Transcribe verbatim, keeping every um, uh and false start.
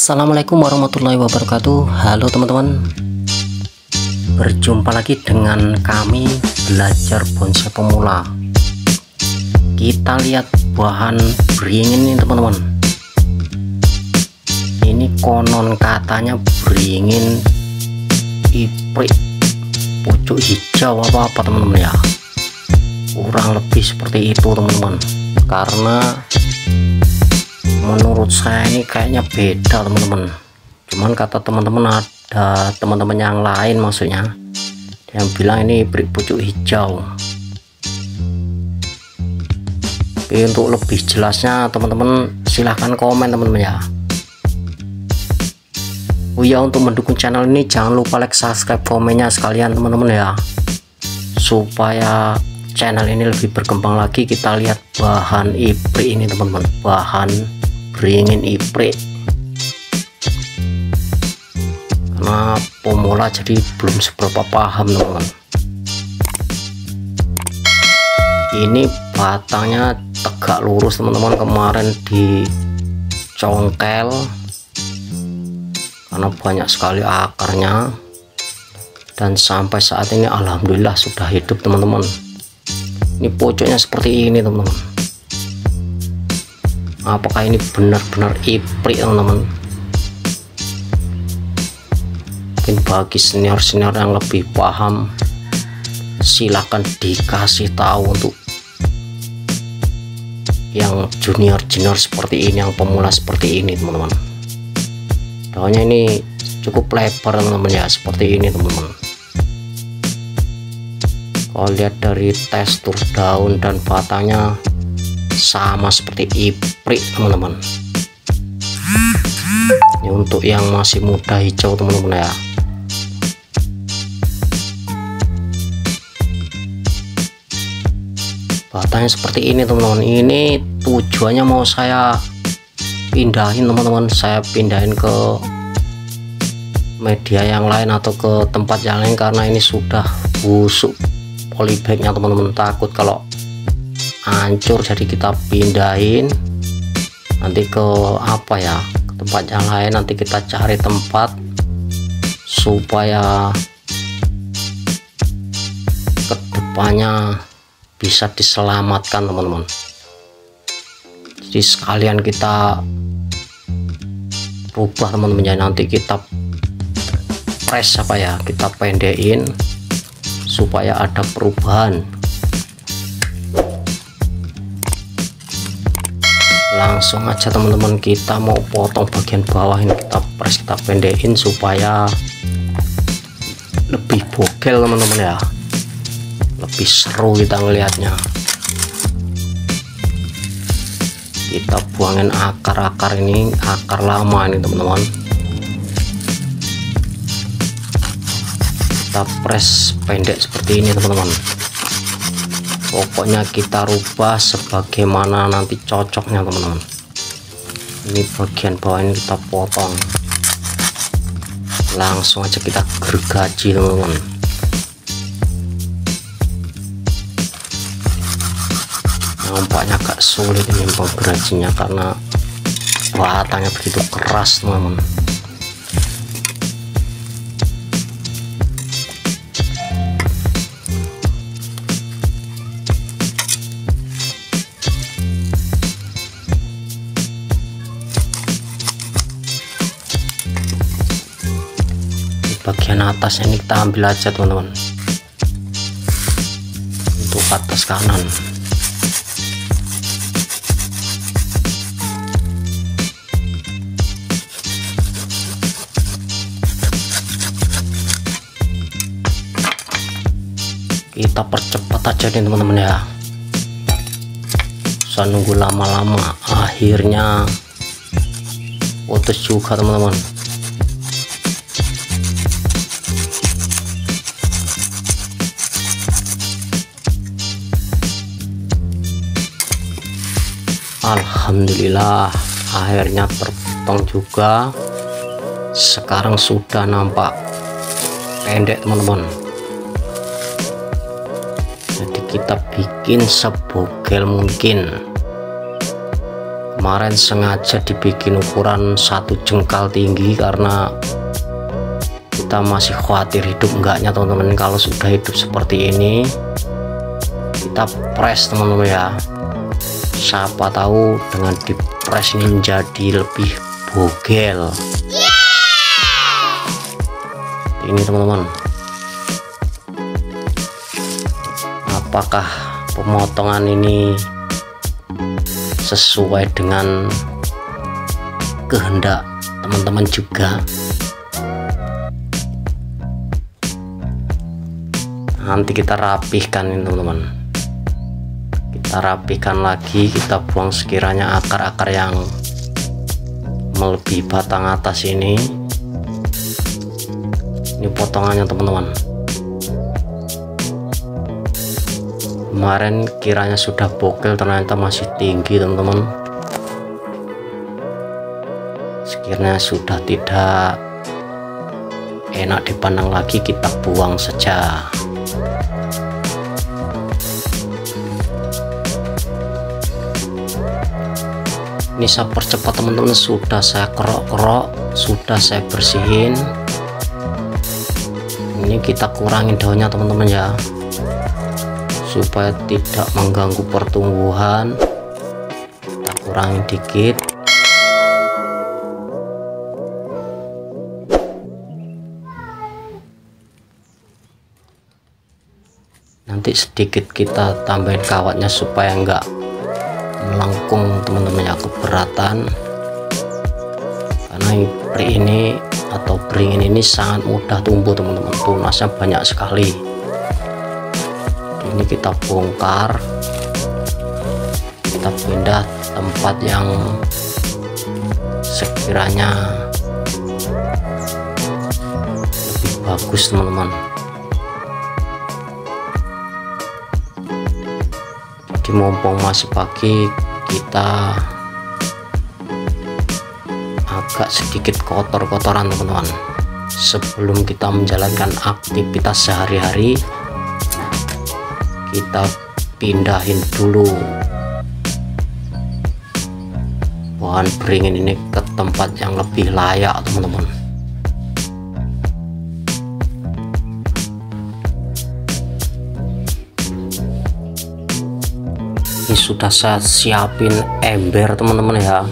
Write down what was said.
Assalamualaikum warahmatullahi wabarakatuh. Halo teman-teman, berjumpa lagi dengan kami belajar bonsai pemula. Kita lihat bahan beringin ini teman-teman. Ini konon katanya beringin iprek, pucuk hijau apa-apa teman-teman ya, kurang lebih seperti itu teman-teman. Karena menurut saya ini kayaknya beda teman-teman, cuman kata teman-teman ada teman-teman yang lain, maksudnya yang bilang ini iprek pucuk hijau. Tapi untuk lebih jelasnya teman-teman silahkan komen teman-teman ya. Oh ya, untuk mendukung channel ini jangan lupa like, subscribe, komennya sekalian teman-teman ya, supaya channel ini lebih berkembang lagi. Kita lihat bahan iprek ini teman-teman, bahan beringin iprek. Karena pemula jadi belum seberapa paham teman-teman. Ini batangnya tegak lurus teman-teman, kemarin dicongkel karena banyak sekali akarnya, dan sampai saat ini alhamdulillah sudah hidup teman-teman. Ini pucuknya seperti ini teman-teman. Apakah ini benar-benar iprek teman-teman? Mungkin bagi senior-senior yang lebih paham silahkan dikasih tahu, untuk yang junior-junior seperti ini, yang pemula seperti ini teman-teman. Daunnya ini cukup lebar teman-teman ya, seperti ini teman-teman. Kalau lihat dari tekstur daun dan batangnya sama seperti iprek teman-teman. Ini untuk yang masih muda hijau teman-teman ya. Batangnya seperti ini teman-teman. Ini tujuannya mau saya pindahin teman-teman, saya pindahin ke media yang lain atau ke tempat yang lain, karena ini sudah busuk polybagnya teman-teman. Takut kalau hancur, jadi kita pindahin nanti ke apa ya, ke tempat yang lain. Nanti kita cari tempat supaya kedepannya bisa diselamatkan teman-teman. Jadi sekalian kita rubah teman-teman ya, nanti kita press apa ya, kita pendekin supaya ada perubahan. Langsung aja teman-teman, kita mau potong bagian bawah ini, kita press, kita pendekin supaya lebih bogel teman-teman ya, lebih seru kita ngelihatnya. Kita buangin akar-akar ini, akar lama ini teman-teman. Kita press pendek seperti ini teman-teman. Pokoknya kita rubah sebagaimana nanti cocoknya teman-teman. Ini bagian bawah ini kita potong, langsung aja kita gergaji teman-teman. Nampaknya agak sulit ini menggerajinya karena batangnya begitu keras teman-teman. Bagian atas ini kita ambil aja teman-teman, untuk atas kanan. Kita percepat aja nih teman-teman ya, usah nunggu lama-lama. Akhirnya putus juga teman-teman. Alhamdulillah akhirnya terpotong juga. Sekarang sudah nampak pendek teman-teman, jadi kita bikin sebogel mungkin. Kemarin sengaja dibikin ukuran satu jengkal tinggi karena kita masih khawatir hidup enggaknya teman-teman. Kalau sudah hidup seperti ini kita press teman-teman ya, siapa tahu dengan di press ini menjadi lebih bogel. Yeah! Ini teman-teman, apakah pemotongan ini sesuai dengan kehendak teman-teman juga? Nanti kita rapihkan ini teman-teman, kita rapihkan lagi, kita buang sekiranya akar-akar yang melebihi batang atas ini. Ini potongannya teman-teman, kemarin kiranya sudah bokeh ternyata masih tinggi teman-teman. Sekiranya sudah tidak enak dipandang lagi, kita buang saja. Ini saya percepat teman-teman, sudah saya kerok-kerok, sudah saya bersihin. Ini kita kurangin daunnya teman-teman ya, supaya tidak mengganggu pertumbuhan. Kita kurangi dikit. Nanti sedikit kita tambahin kawatnya supaya enggak melengkung teman-teman ya, keberatan. Karena iprek ini atau beringin ini sangat mudah tumbuh teman-teman, tunasnya banyak sekali. Ini kita bongkar, kita pindah tempat yang sekiranya lebih bagus teman-teman. Jadi mumpung masih pagi, kita agak sedikit kotor-kotoran teman-teman sebelum kita menjalankan aktivitas sehari-hari. Kita pindahin dulu bahan beringin ini ke tempat yang lebih layak teman-teman. Ini sudah saya siapin ember teman-teman ya,